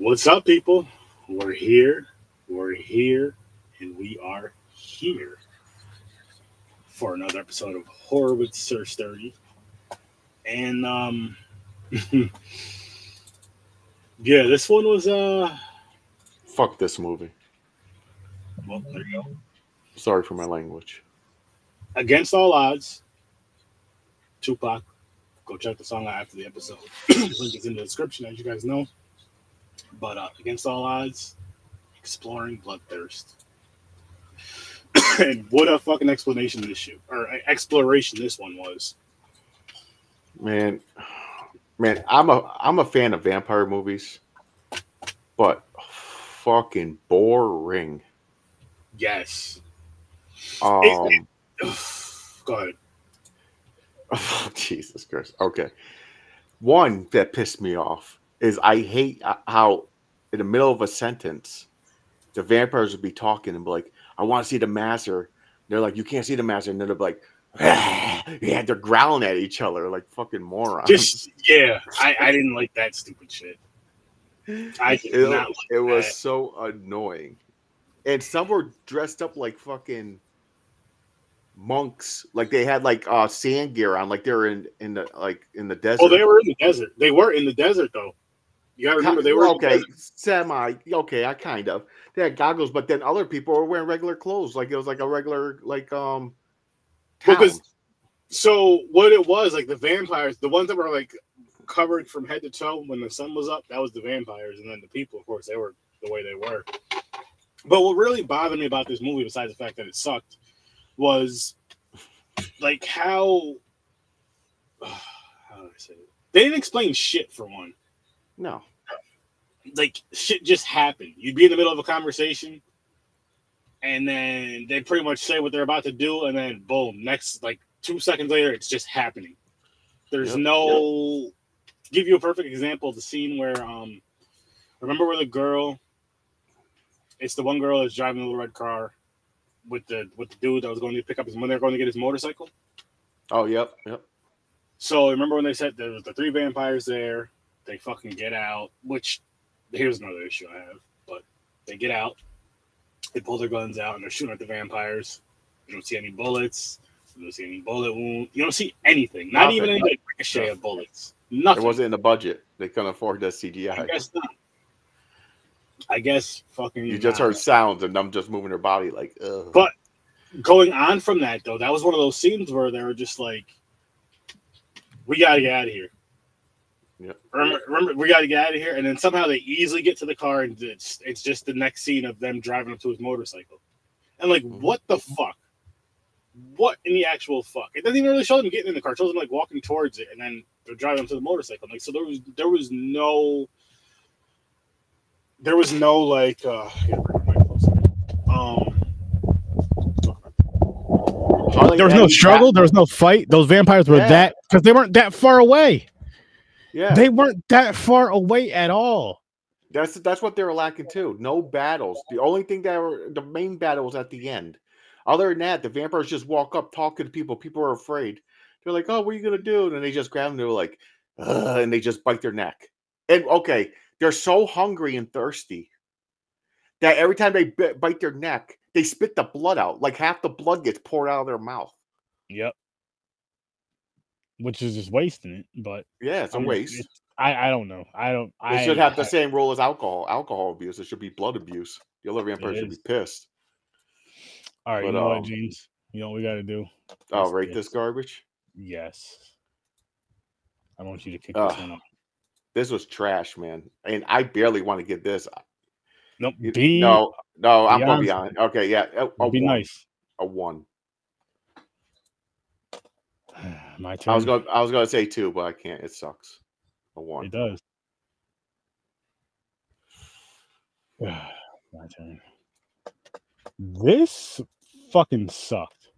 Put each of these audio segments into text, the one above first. What's up, people? We're here, and we are here for another episode of Horror with Sir Sturdy. And, yeah, this one was, fuck this movie. Well, there you go. Sorry for my language. Against All Odds, Tupac. Go check the song out after the episode. Link is in the description, as you guys know. But Against All Odds, exploring Bloodthirst. And what a fucking exploration this one was. Man, I'm a fan of vampire movies, but fucking boring. Yes. Go ahead. Oh, Jesus Christ. Okay. One that pissed me off is I hate how in the middle of a sentence, the vampires would be talking and be like, I want to see the master. They're like, you can't see the master. And then they're like, ah. Yeah, they're growling at each other like fucking morons. I didn't like that stupid shit. It was so annoying. And some were dressed up like fucking monks, like they had like sand gear on, like they were in the desert. Oh, they were in the desert. They were in the desert though. You gotta remember they were okay. In the semi okay, I kind of. They had goggles, but then other people were wearing regular clothes, like it was like a regular like town. Because so what it was like the vampires, the ones that were like covered from head to toe when the sun was up, that was the vampires, and then the people, of course, they were the way they were. But what really bothered me about this movie, besides the fact that it sucked, was like how do I say it? They didn't explain shit for one. No. Like shit just happened. You'd be in the middle of a conversation and then they pretty much say what they're about to do and then boom, next like 2 seconds later it's just happening. There's give you a perfect example of the scene where remember where the girl, it's the one girl that's driving the little red car with the dude that was going to pick up his when they're going to get his motorcycle. Oh, yep. So remember when they said there was the three vampires there, they fucking get out, which here's another issue I have, but they get out, they pull their guns out and they're shooting at the vampires. You don't see any bullets, you don't see any bullet wound, you don't see anything, not even any like ricochet of bullets. Nothing. It wasn't in the budget. They couldn't afford that CGI. I guess not. I guess fucking you just heard sounds and them just moving their body like ugh. But going on from that though, that was one of those scenes where they were just like, we gotta get out of here. Yeah. Remember we gotta get out of here, and then somehow they easily get to the car and it's just the next scene of them driving up to his motorcycle. And like what the fuck? What in the actual fuck? It doesn't even really show them getting in the car, it shows them like walking towards it and then they're driving up to the motorcycle. I'm like, so there was no like there was no struggle, there was no fight. Those vampires were that, because they weren't that far away. Yeah. They weren't that far away at all. That's what they were lacking too. No battles. The only thing the main battle was at the end. Other than that, the vampires just walk up, talking to people. People are afraid. They're like, oh, what are you gonna do? And they just grab them, they're like, ugh, and they just bite their neck. And okay. They're so hungry and thirsty that every time they bite their neck, they spit the blood out. Like half the blood gets poured out of their mouth. Yep. Which is just wasting it, but yeah, it's a waste. I don't know. It should have the same rule as alcohol. Alcohol abuse. It should be blood abuse. The other vampire should be pissed. All right, but, you know what, James? You know what we got to do? Oh, rate this garbage? Yes. I want you to kick this one off. This was trash, man, and I barely want to give this. Nope. No, I'm gonna be honest. Okay, yeah, a one. My turn. I was gonna say two, but I can't. It sucks. A one. It does. My turn. This fucking sucked.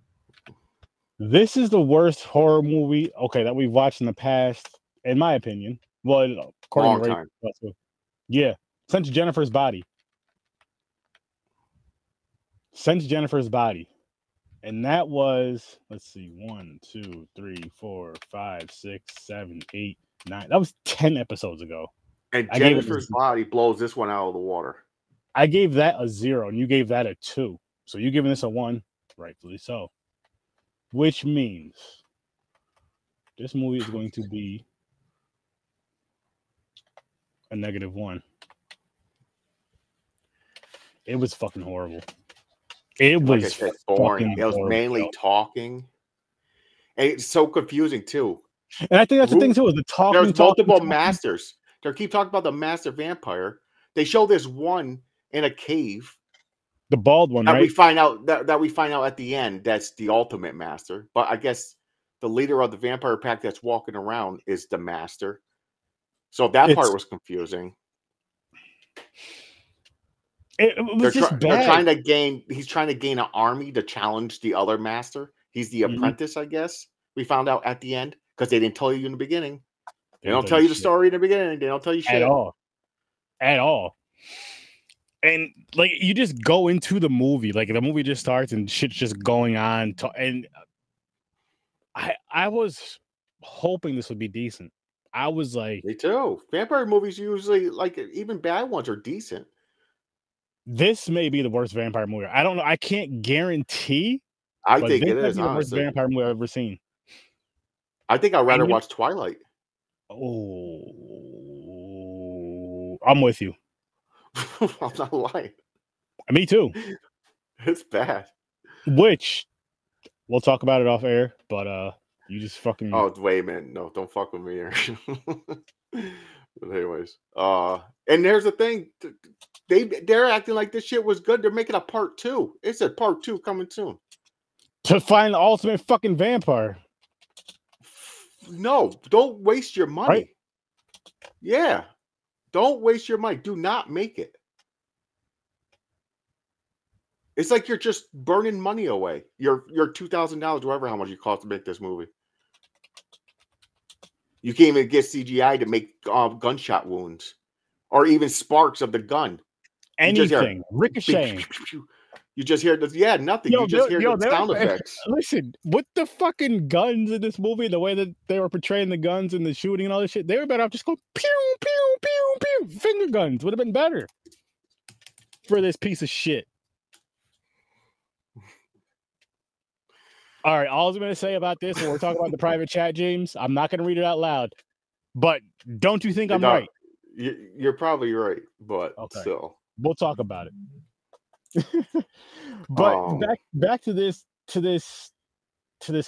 This is the worst horror movie that we've watched in the past, in my opinion. Well, according to Ray, yeah, since Jennifer's Body, and that was, let's see, 1, 2, 3, 4, 5, 6, 7, 8, 9. That was 10 episodes ago. And Jennifer's Body blows this one out of the water. I gave that a 0, and you gave that a 2. So you're giving this a 1, rightfully so. Which means this movie is going to be a -1. It was fucking horrible. It was boring. It was mainly talking. And it's so confusing, too. And I think that's the thing, too, is the talking. There's multiple masters. They keep talking about the master vampire. They show this one in a cave. The bald one, right? We find out at the end that's the ultimate master. But I guess the leader of the vampire pack that's walking around is the master. So that part was confusing. He's trying to gain an army to challenge the other master. He's the apprentice, I guess. We found out at the end because they didn't tell you in the beginning. They don't tell you the story in the beginning. They don't tell you shit at all. At all. And like you just go into the movie, like the movie just starts and shit's just going on. And I was hoping this would be decent. I was like, me too. Vampire movies usually, like even bad ones, are decent. This may be the worst vampire movie. I don't know. I can't guarantee. I think it is, honestly, the worst vampire movie I've ever seen. I think I'd rather watch Twilight. Oh, I'm with you. I'm not lying. Me too. It's bad. Which we'll talk about it off air, but you just fucking. Oh wait, man, no, don't fuck with me here. But anyways, and there's the thing. They're acting like this shit was good. They're making a part 2. It's a part 2 coming soon. To find the ultimate fucking vampire. No, don't waste your money. Right? Yeah. Don't waste your money. Do not make it. It's like you're just burning money away. Your $2,000, whatever how much you cost to make this movie. You can't even get CGI to make gunshot wounds or even sparks of the gun. Anything. Ricocheting. You just hear this, yeah, nothing. Yo, you just hear the sound effects. Listen, with the fucking guns in this movie, the way that they were portraying the guns and the shooting and all this shit, they were better off just going pew, pew, pew, pew. Finger guns would have been better for this piece of shit. All right, all I was going to say about this, when we're talking about the private chat, James, I'm not going to read it out loud, but don't you think I'm right? You're probably right, but still. We'll talk about it. But back to this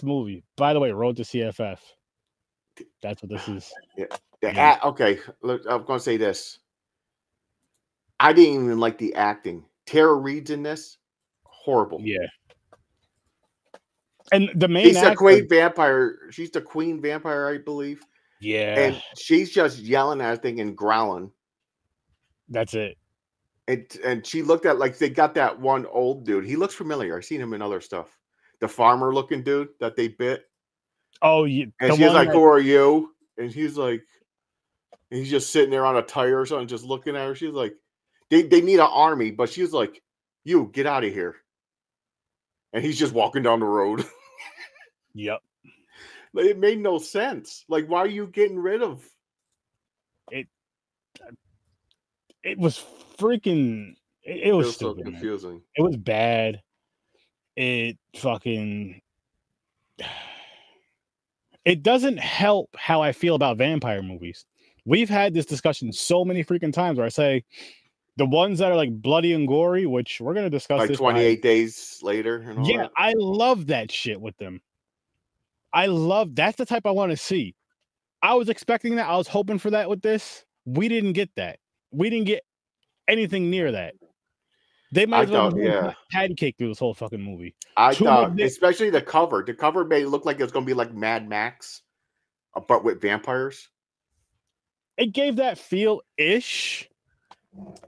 movie. By the way, Road to CFF. That's what this is. Yeah. Okay, look, I'm gonna say this. I didn't even like the acting. Tara Reid's in this, horrible. Yeah. And the main she's the queen vampire, I believe. Yeah. And she's just yelling at everything and growling. That's it. And she looked at, like, they got that one old dude. He looks familiar. I've seen him in other stuff. The farmer-looking dude that they bit. Oh, yeah. And she's like, who are you? And he's like, and he's just sitting there on a tire or something, just looking at her. She's like, they need an army. But she's like, you, get out of here. And he's just walking down the road. Yep. Like, it made no sense. Like, why are you getting rid of? It was freaking. It was stupid, so confusing. Man. It was bad. It fucking. It doesn't help how I feel about vampire movies. We've had this discussion so many freaking times where I say the ones that are like bloody and gory, which we're gonna discuss like this 28 days later. And all that. I love that shit with them. That's the type I want to see. I was expecting that. I was hoping for that with this. We didn't get that. We didn't get anything near that. They might as well have pancake through this whole fucking movie. I thought, especially the cover. The cover may look like it's going to be like Mad Max, but with vampires. It gave that feel-ish.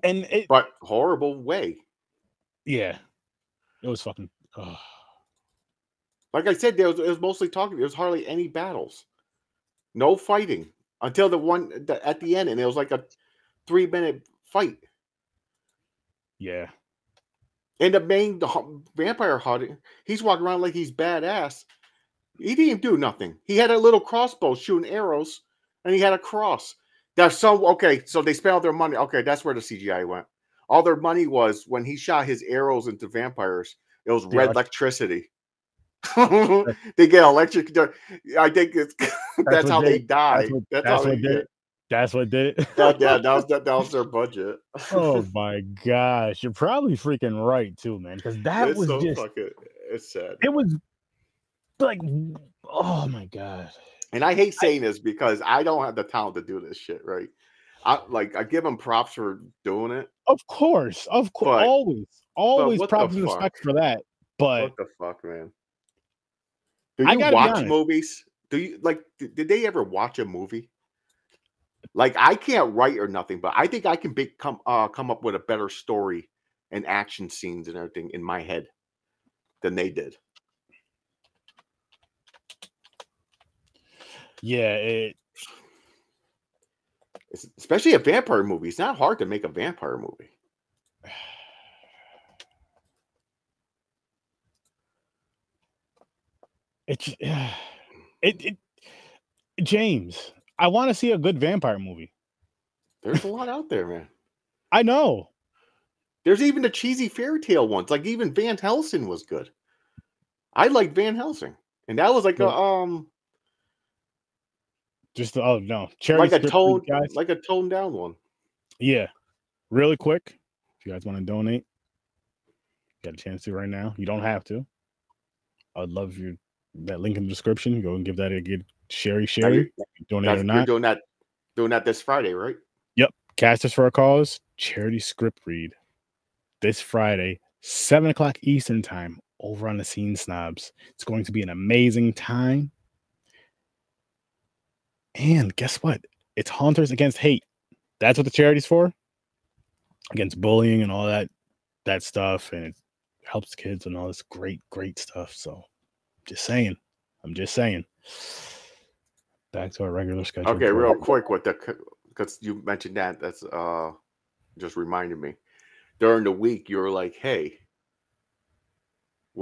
But horrible way. Yeah. It was fucking... Ugh. Like I said, it was mostly talking. There was hardly any battles. No fighting. Until the one at the end, and it was like a 3-minute fight. Yeah. And the vampire hunter, he's walking around like he's badass. He didn't do nothing. He had a little crossbow shooting arrows, and he had a cross. That's so okay. So they spent all their money. Okay, that's where the CGI went. All their money was when he shot his arrows into vampires. It was red electricity. They get electric. I think it's that's how they died. That's what did it. That was their budget. Oh my gosh, you're probably freaking right too, man. Because that was just fucking, it's sad. It was like, oh my god. And I hate saying this because I don't have the talent to do this shit, right? I give them props for doing it. Of course, but, always props and respect for that. But what the fuck, man? Do you watch movies? Do you like? Did they ever watch a movie? Like, I can't write or nothing, but I think I can come up with a better story and action scenes and everything in my head than they did. Yeah, it's especially a vampire movie. It's not hard to make a vampire movie. James, I want to see a good vampire movie. There's a lot out there, man. I know. There's even the cheesy fairy tale ones. Like, even Van Helsing was good. I liked Van Helsing. And that was like a toned down one. Yeah. Really quick, if you guys want to donate, you got a chance to right now. You don't have to. I'd love you. That link in the description. Go and give that a good Sherry. Donate or not. You're doing that this Friday, right? Yep. Casters for a Cause charity script read this Friday, 7 o'clock Eastern time, over on the Scene Snobs. It's going to be an amazing time. And guess what? It's Haunters Against Hate. That's what the charity's for. Against bullying and all that stuff. And it helps kids and all this great, great stuff. So just saying. I'm just saying. Back to our regular schedule. Okay, real quick with the, because you mentioned that's just reminded me. During the week, you were like, hey, I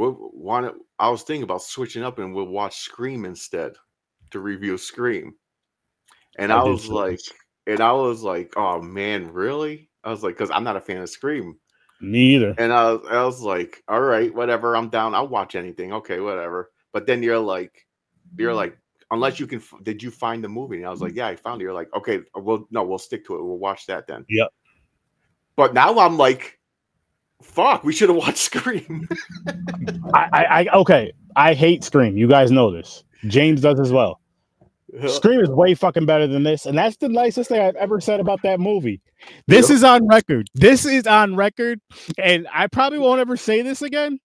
was thinking about switching up and we'll watch Scream instead to review Scream. And I was like, oh man, really? I was like, because I'm not a fan of Scream. Me either. And I was like, all right, whatever. I'm down. I'll watch anything. Okay, whatever. But then you're like, unless you can, did you find the movie? And I was like, yeah, I found it. You're like, okay, we'll stick to it. We'll watch that then. Yep. But now I'm like, fuck, we should have watched Scream. I hate Scream. You guys know this. James does as well. Scream is way fucking better than this, and that's the nicest thing I've ever said about that movie. This is on record. This is on record, and I probably won't ever say this again.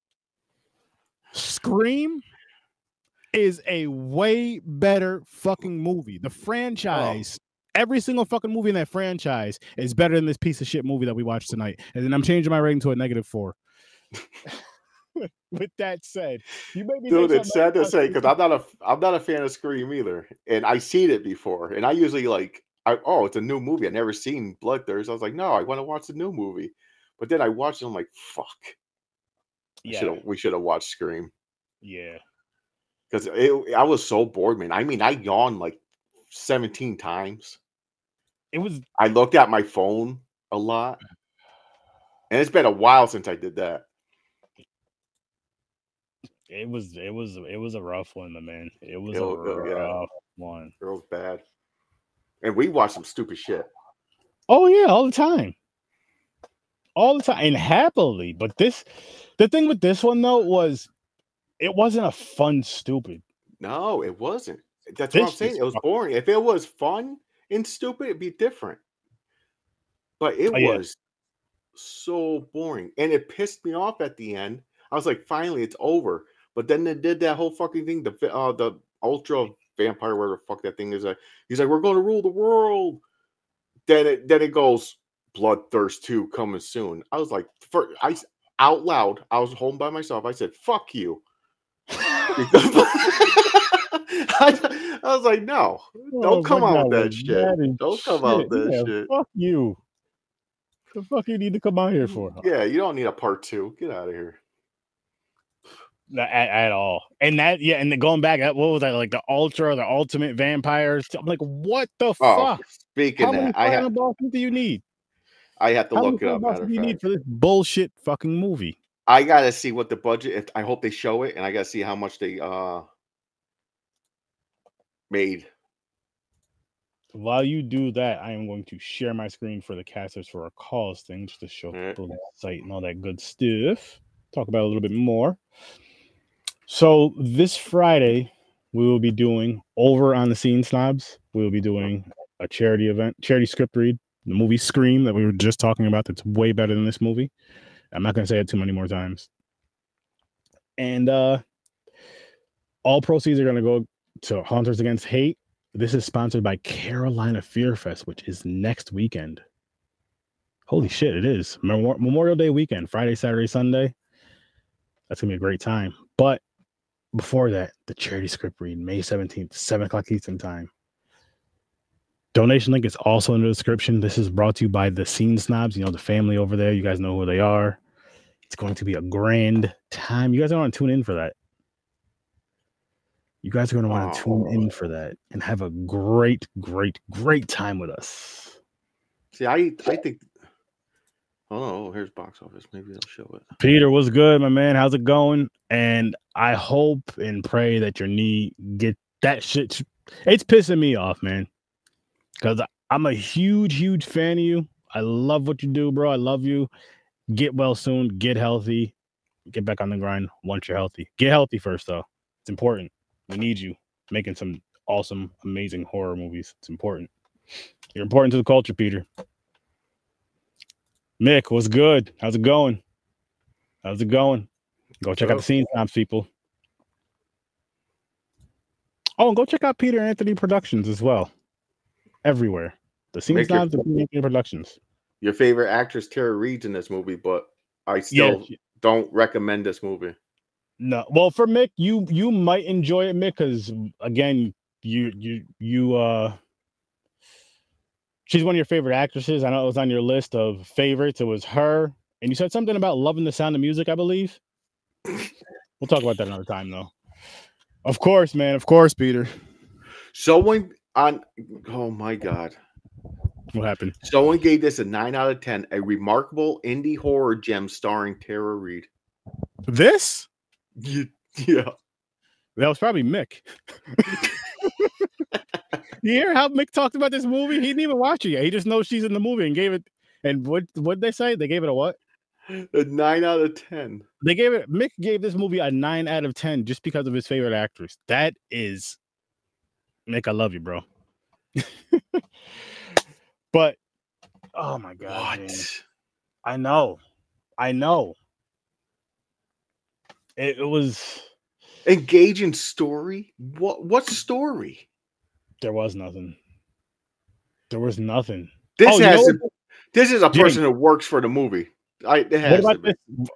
Scream is a way better fucking movie. The franchise, every single fucking movie in that franchise is better than this piece of shit movie that we watched tonight. And then I'm changing my rating to a -4. With that said, you made me, dude, it's sad to say because I'm not a fan of Scream either, and I've seen it before, and I usually like, it's a new movie. I've never seen Bloodthirst. I was like, no, I want to watch the new movie, but then I watched it. I'm like, fuck, yeah, we should have watched Scream. Yeah, because I was so bored, man. I mean, I yawned like 17 times. It was. I looked at my phone a lot, and it's been a while since I did that. It was a rough one, my man. It was a rough one. It was bad. And we watched some stupid shit. Oh yeah, all the time. All the time. And happily. But the thing with this one though was it wasn't a fun stupid. No, it wasn't. That's what I'm saying. It was boring. If it was fun and stupid, it'd be different. But it was so boring. And it pissed me off at the end. I was like, finally, it's over. But then they did that whole fucking thing, the ultra vampire, whatever the fuck that thing is. He's like, we're going to rule the world. Then it goes, Bloodthirst 2 coming soon. I was like, out loud, I was home by myself. I said, fuck you. I was like, no, don't come out with that shit. Don't come out with that shit. Fuck you. What the fuck you need to come out here for? Huh? Yeah, you don't need a part 2. Get out of here. at all. And that, yeah, and then going back, what was that, like the Ultra, the Ultimate Vampires? I'm like, what the fuck? Speaking of that, how many bosses do you need? I have to look it up. How many bosses do you need for this bullshit fucking movie? I gotta see what the budget. I hope they show it, and I gotta see how much they made. While you do that, I am going to share my screen for the casters for our calls thing, just to show people the site and all that good stuff. Talk about a little bit more. So this Friday, we will be doing over on the Scene Snobs. We will be doing a charity event, charity script read, the movie Scream that we were just talking about. That's way better than this movie. I'm not going to say it too many more times. And all proceeds are going to go to Haunters Against Hate. This is sponsored by Carolina Fear Fest, which is next weekend. Holy shit, it is. Memorial Day weekend, Friday, Saturday, Sunday. That's going to be a great time. But before that, the charity script read, May 17th, 7 o'clock Eastern time. Donation link is also in the description. This is brought to you by the Scene Snobs, you know, the family over there. You guys know who they are. It's going to be a grand time. You guys are going to tune in for that. You guys are going to want to tune in for that and have a great, great, great time with us. See, I think... Oh, here's box office. Maybe they'll show it. Peter, what's good, my man? How's it going? And I hope and pray that your knee get that shit. It's pissing me off, man. Because I'm a huge, huge fan of you. I love what you do, bro. I love you. Get well soon. Get healthy. Get back on the grind once you're healthy. Get healthy first, though. It's important. We need you making some awesome, amazing horror movies. It's important. You're important to the culture, Peter. Mick, what's good? How's it going? How's it going? Go check out the Scene Snobs, people. Oh, and go check out Peter Anthony Productions as well. Everywhere. The Scene Snobs and Peter Anthony Productions. Your favorite actress, Tara Reid, in this movie, but I still don't recommend this movie. No. Well, for Mick, you might enjoy it, Mick, because again, you she's one of your favorite actresses. I know it was on your list of favorites. It was her. And you said something about loving The Sound of Music, I believe. We'll talk about that another time, though. Of course, man. Of course, Peter. Someone on... Oh, my God. What happened? Someone gave this a 9 out of 10. A remarkable indie horror gem starring Tara Reid. This? Yeah. That was probably Mick. You hear how Mick talked about this movie? He didn't even watch it yet. He just knows she's in the movie and gave it. And what'd they say? They gave it a what? A 9 out of 10. They gave it. Mick gave this movie a 9 out of 10 just because of his favorite actress. That is, Mick, I love you, bro. But oh my God, what? Man. I know. It was engaging story. What story? There was nothing. There was nothing. This is a person who works for the movie.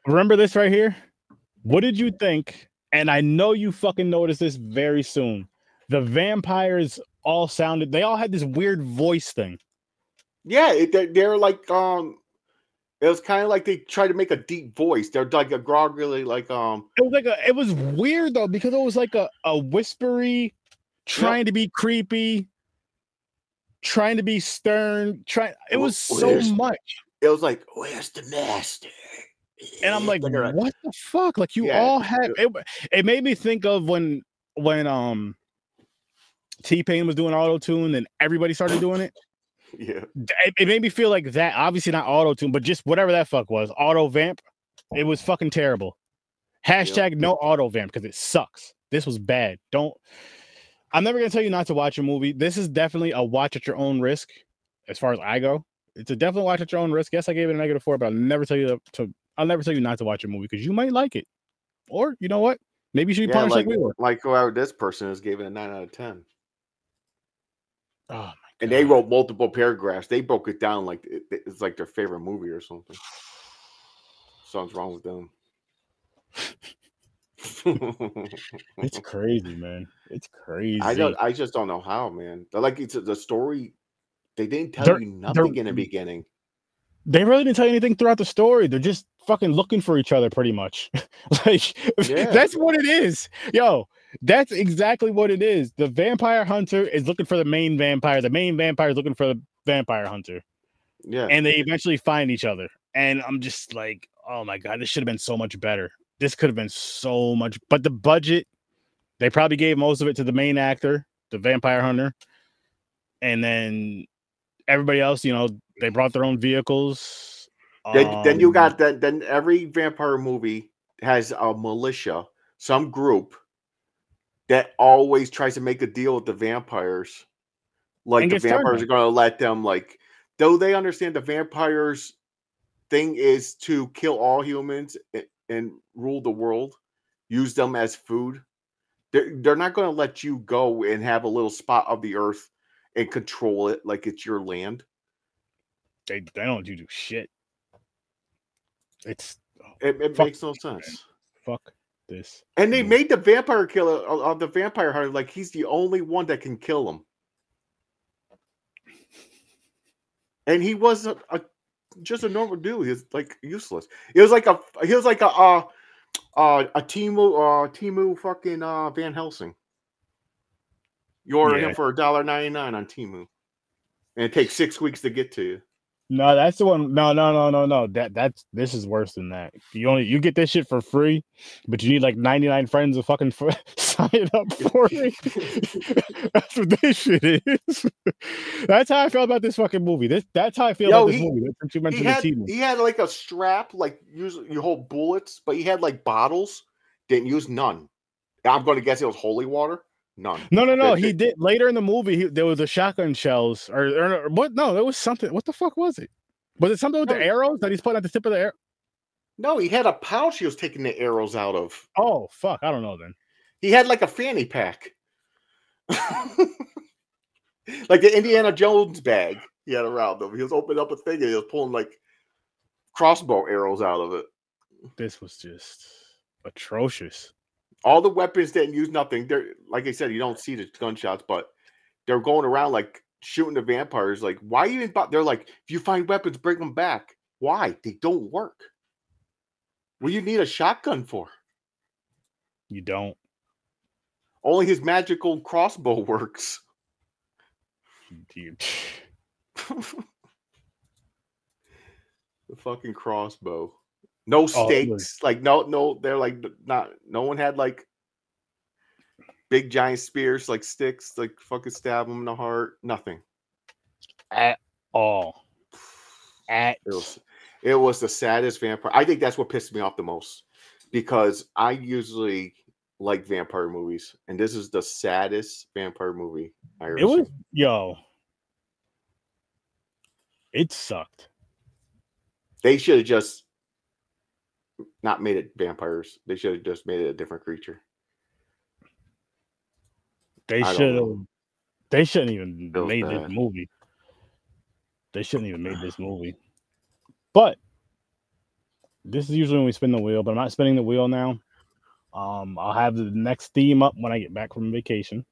Remember this right here? What did you think? And I know you fucking noticed this very soon. The vampires all sounded... They all had this weird voice thing. Yeah, they're like... It was kind of like they tried to make a deep voice. They're like a groggily like... It was weird, though, because it was like a whispery... Trying to be creepy, trying to be stern, it was so much. It was like, where's the master? And I'm like, what the fuck? Like you all had it made me think of when T-Pain was doing auto-tune and everybody started doing it. Yeah. It made me feel like that. Obviously not auto-tune, but just whatever that fuck was. Auto vamp. It was fucking terrible. # no auto vamp because it sucks. This was bad. I'm never going to tell you not to watch a movie. This is definitely a watch at your own risk as far as I go. It's a definitely watch at your own risk. Yes, I gave it a -4, but I'll never tell you not to watch a movie because you might like it. Or, you know what? Maybe you should be punished like we were. Like whoever this person is gave it a 9 out of 10. Oh, my God. And they wrote multiple paragraphs. They broke it down like it's like their favorite movie or something. Something's wrong with them. It's crazy, man. It's crazy. I just don't know how, man. Like it's the story. They didn't tell you nothing in the beginning. They really didn't tell you anything throughout the story. They're just fucking looking for each other pretty much. Like, yeah. That's what it is. Yo, that's exactly what it is. The vampire hunter is looking for the main vampire. The main vampire is looking for the vampire hunter. Yeah. And they eventually find each other. And I'm just like, oh my God, this should have been so much better. This could have been so much. But the budget, they probably gave most of it to the main actor, the vampire hunter. And then everybody else, you know, they brought their own vehicles. Then you got that. Then every vampire movie has a militia, some group that always tries to make a deal with the vampires. Like the vampires are going to let them, like, though they understand the vampires' thing is to kill all humans and rule the world, use them as food. They're not going to let you go and have a little spot of the earth and control it like it's your land. They don't do shit. It makes no sense. Fuck this. And they made the vampire killer of the vampire hunter like he's the only one that can kill him. And he was just a normal dude. He was like useless. It was like a Timu fucking Van Helsing. You order him for $1.99 on Timu, and it takes 6 weeks to get to you. No, that's the one. No. This is worse than that. You get this shit for free, but you need like 99 friends to fucking sign up for it. That's what this shit is. That's how I felt about this fucking movie. That's how I feel about this movie. Since you mentioned he had like a strap, like you hold bullets, but he had like bottles. Didn't use none. I'm going to guess it was holy water. No. He did later in the movie. There was a shotgun shells or what? No, there was something. What the fuck was it? Was it something with the arrows that he's putting at the tip of the arrow? No, he had a pouch he was taking the arrows out of. Oh fuck, I don't know then. He had like a fanny pack, like the Indiana Jones bag. He had around him. He was opening up a thing and he was pulling like crossbow arrows out of it. This was just atrocious. All the weapons didn't use nothing. They're like I said, you don't see the gunshots, but they're going around like shooting the vampires. Like, why even? They're like, if you find weapons, bring them back. Why? They don't work. What do you need a shotgun for? You don't. Only his magical crossbow works. Dude. The fucking crossbow. No stakes, like no. They're like not. No one had like big giant spears, like sticks, like fucking stab them in the heart. Nothing at all. It was the saddest vampire. I think that's what pissed me off the most because I usually like vampire movies, and this is the saddest vampire movie I ever. It was seen. Yo. It sucked. They should have just. Not made it vampires. They should have just made it a different creature. They shouldn't even made this movie. They shouldn't even made this movie. But this is usually when we spin the wheel, but I'm not spinning the wheel now. I'll have the next theme up when I get back from vacation.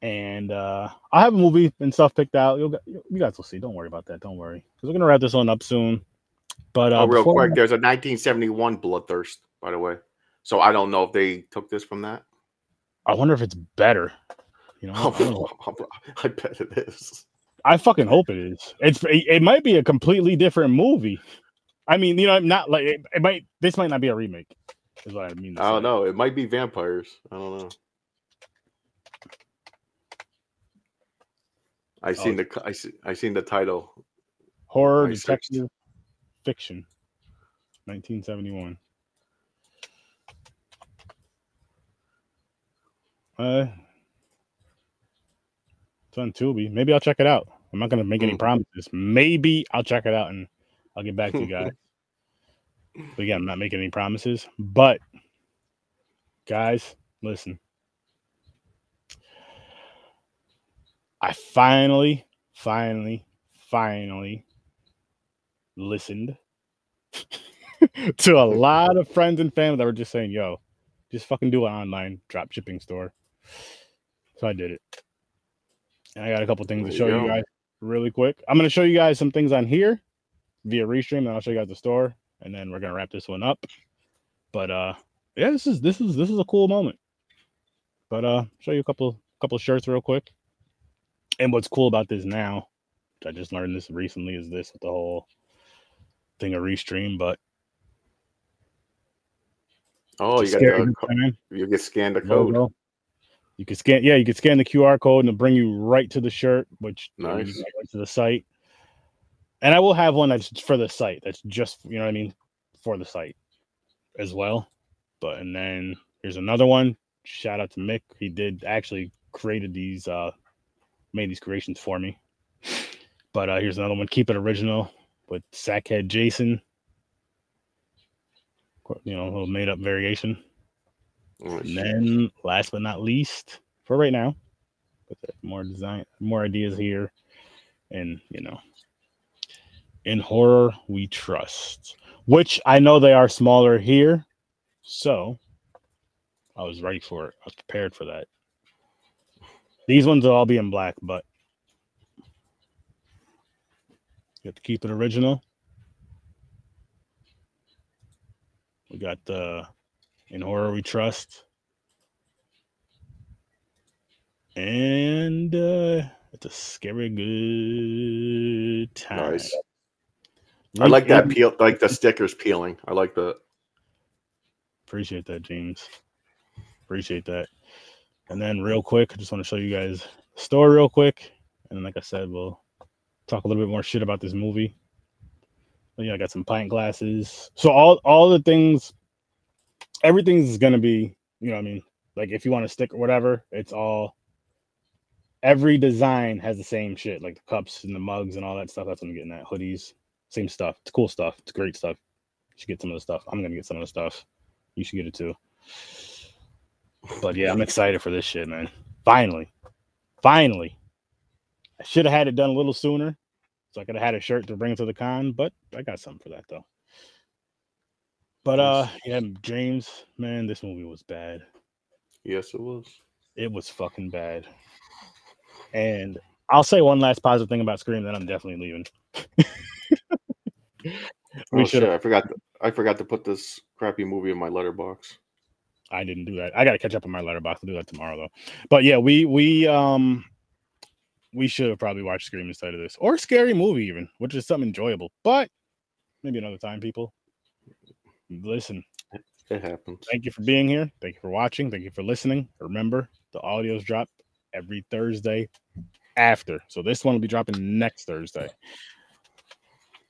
And I have a movie and stuff picked out. You guys will see. Don't worry about that. Don't worry. Because we're gonna wrap this one up soon. But real quick, there's a 1971 Bloodthirst, by the way. So I don't know if they took this from that. I wonder if it's better. You know, I bet it is. I fucking hope it is. It might be a completely different movie. I mean, you know, I'm not like it might. This might not be a remake. Is what I mean. I don't know. It might be vampires. I don't know. I seen the title. Horror detective. Fiction, 1971. It's on Tubi. Maybe I'll check it out. I'm not gonna make any promises. Maybe I'll check it out and I'll get back to you guys. But again, I'm not making any promises. But guys, listen. I finally listened to a lot of friends and family that were just saying, yo, just fucking do an online drop shipping store. So I did it. And I got a couple things to show you guys really quick. I'm going to show you guys some things on here. via Restream, and I'll show you guys the store, and then we're gonna wrap this one up. But yeah, this is a cool moment. But show you a couple shirts real quick. And what's cool about this now, I just learned this recently, is this the whole thing of Restream, but oh, you get scanned the code. Logo. You can scan, yeah, you can scan the QR code and it'll bring you right to the shirt, which nice. Brings you right to the site. And I will have one that's for the site. That's just, you know what I mean, for the site as well. But and then here's another one. Shout out to Mick. He did actually created these, made these creations for me. But here's another one. Keep it original with Sackhead Jason. You know, a little made up variation. Oh, and then last but not least, for right now, more design, more ideas here. And, you know, in horror, we trust, which I know they are smaller here. So I was ready for it. I was prepared for that. These ones will all be in black, but you have to keep it original. We got the In Horror We Trust. And it's a scary good time. Nice. I like that peel, like the stickers peeling. I like that. Appreciate that, James. Appreciate that. And then real quick, I just want to show you guys the store real quick. And then, like I said, we'll talk a little bit more shit about this movie. But yeah, I got some pint glasses. So all the things, everything's gonna be, you know what I mean? Like if you want to stick or whatever, it's all, every design has the same shit, like the cups and the mugs and all that stuff. That's what I'm getting at. Hoodies, same stuff. It's cool stuff. It's great stuff. You should get some of the stuff. I'm gonna get some of the stuff. You should get it too. But yeah, I'm excited for this shit, man. Finally. I should have had it done a little sooner. So I could have had a shirt to bring it to the con, but I got something for that though. But yeah, James, man, this movie was bad. Yes, it was. It was fucking bad. And I'll say one last positive thing about Scream, then I'm definitely leaving. Oh, shit, I forgot to put this crappy movie in my letterbox. I didn't do that. I gotta catch up on my letterbox. I'll do that tomorrow though. But yeah, we should have probably watched Scream instead of this, or Scary Movie even, which is something enjoyable. But maybe another time, people. Listen, it happens. Thank you for being here. Thank you for watching. Thank you for listening. Remember, the audios drop every Thursday after. So this one will be dropping next Thursday.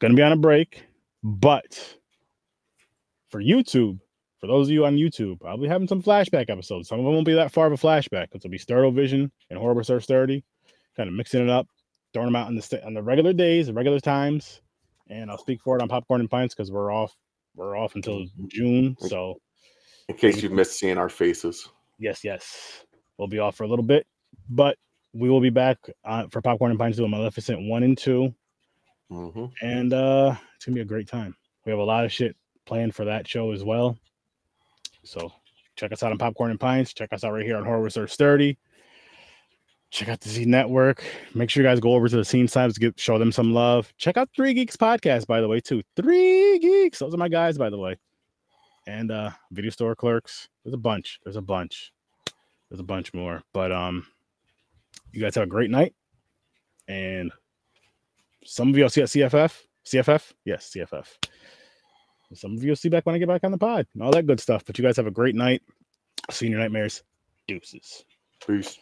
Gonna be on a break, but for YouTube, for those of you on YouTube, I'll be having some flashback episodes. Some of them won't be that far of a flashback. It'll be Sturdo Vision and Horror with Sir Sturdy. Kind of mixing it up, throwing them out on the regular days, regular times, and I'll speak for it on Popcorn and Pints because we're off until June. So, in case you've missed seeing our faces, yes, we'll be off for a little bit, but we will be back for Popcorn and Pints doing Maleficent 1 and 2, and it's gonna be a great time. We have a lot of shit planned for that show as well. So check us out on Popcorn and Pints. Check us out right here on Horror with Sir Sturdy. Check out the Z Network. Make sure you guys go over to the Scene Snobs, show them some love. Check out Three Geeks Podcast, by the way, too. Three Geeks. Those are my guys, by the way. And Video Store Clerks. There's a bunch more. But you guys have a great night. And some of you will see at CFF. CFF? Yes, CFF. Some of you will see back when I get back on the pod and all that good stuff. But you guys have a great night. See you in your nightmares. Deuces. Peace.